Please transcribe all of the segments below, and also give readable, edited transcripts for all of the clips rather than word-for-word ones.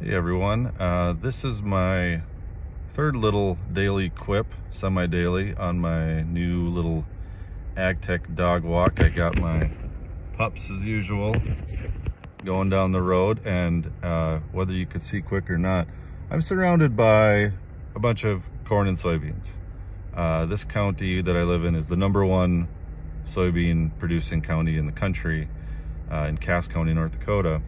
Hey everyone, this is my third little daily quip, semi-daily, on my new little AgTech dog walk. I got my pups as usual going down the road, and whether you could see quick or not, I'm surrounded by a bunch of corn and soybeans. This county that I live in is the #1 soybean producing county in the country, in Cass County, North Dakota.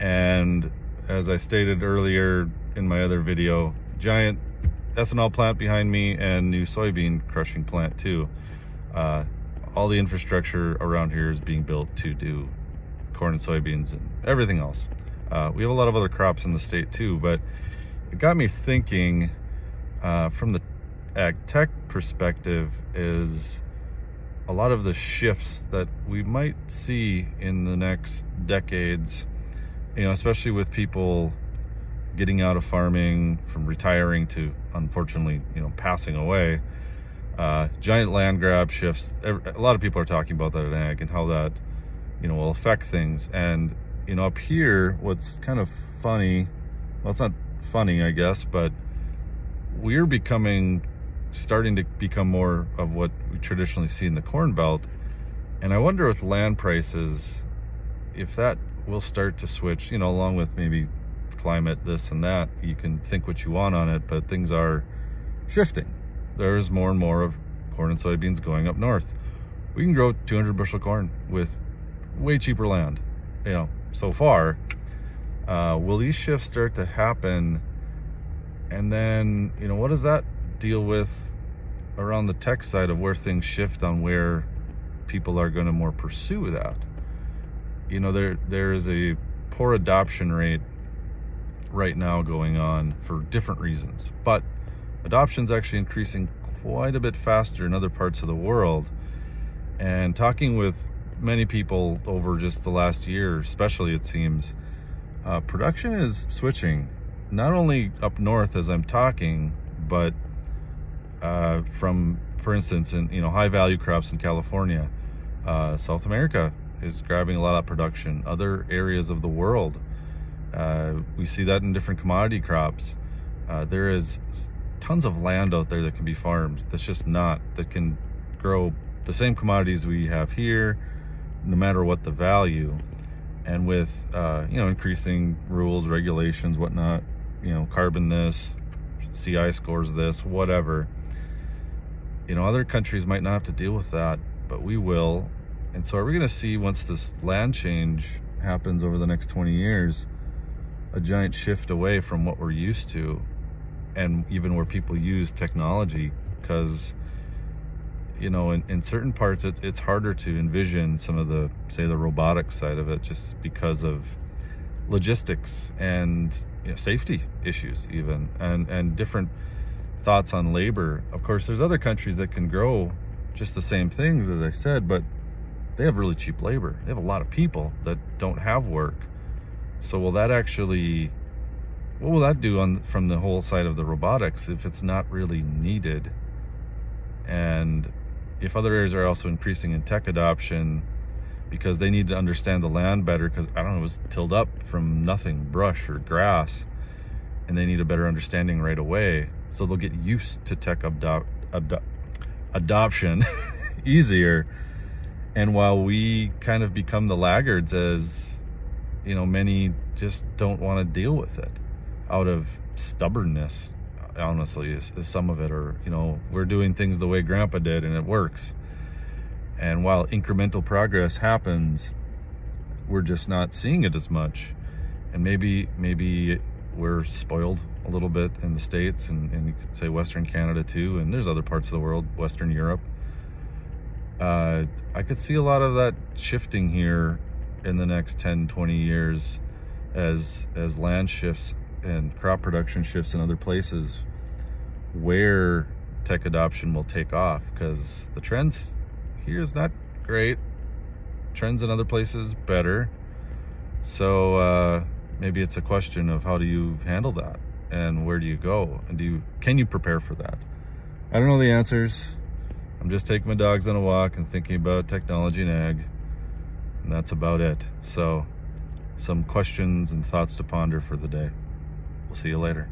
And as I stated earlier in my other video, giant ethanol plant behind me and new soybean crushing plant too. All the infrastructure around here is being built to do corn and soybeans and everything else. We have a lot of other crops in the state too, but it got me thinking from the AgTech perspective is a lot of the shifts that we might see in the next decades, you know, especially with people getting out of farming, from retiring to, unfortunately, you know, passing away. Giant land grab shifts. A lot of people are talking about that at Ag and how that, you know, will affect things. And, you know, up here, what's kind of funny, well, it's not funny, I guess, but we're starting to become more of what we traditionally see in the Corn Belt. And I wonder with land prices, if that will start to switch, you know, along with maybe climate, this and that. You can think what you want on it, but things are shifting. There's more and more of corn and soybeans going up north. We can grow 200 bushel corn with way cheaper land, you know, so far. Will these shifts start to happen? And then, you know, what does that deal with around the tech side of where things shift on where people are going to more pursue that? You know, there is a poor adoption rate right now going on for different reasons, but adoption's actually increasing quite a bit faster in other parts of the world. And talking with many people over just the last year, especially, it seems, production is switching, not only up north as I'm talking, but for instance, in, you know, high value crops in California, South America is grabbing a lot of production, other areas of the world. We see that in different commodity crops. There is tons of land out there that can be farmed that can grow the same commodities we have here, no matter what the value. And with, you know, increasing rules, regulations, whatnot, you know, carbon this, CI scores this, whatever, you know, other countries might not have to deal with that, but we will. And so are we going to see, once this land change happens over the next 20 years, a giant shift away from what we're used to, and even where people use technology? Because, you know, in certain parts, it's harder to envision some of the, say, the robotic side of it, just because of logistics and, you know, safety issues even, and different thoughts on labor. Of course, there's other countries that can grow just the same things, as I said, but they have really cheap labor. They have a lot of people that don't have work. So will that actually, what will that do from the whole side of the robotics if it's not really needed? And if other areas are also increasing in tech adoption because they need to understand the land better, because, I don't know, it was tilled up from nothing, brush or grass, and they need a better understanding right away. So they'll get used to tech adoption easier. And while we kind of become the laggards, as, you know, many just don't want to deal with it out of stubbornness, honestly, is some of it. Or, you know, we're doing things the way grandpa did and it works. And while incremental progress happens, we're just not seeing it as much. And maybe we're spoiled a little bit in the States, and you could say Western Canada too. And there's other parts of the world, Western Europe. I could see a lot of that shifting here in the next 10-20 years as land shifts and crop production shifts in other places where tech adoption will take off, because the trends here is not great. Trends in other places better. So maybe it's a question of, how do you handle that, and where do you go, and can you prepare for that? I don't know the answers. I'm just taking my dogs on a walk and thinking about technology and ag, and that's about it. So some questions and thoughts to ponder for the day. We'll see you later.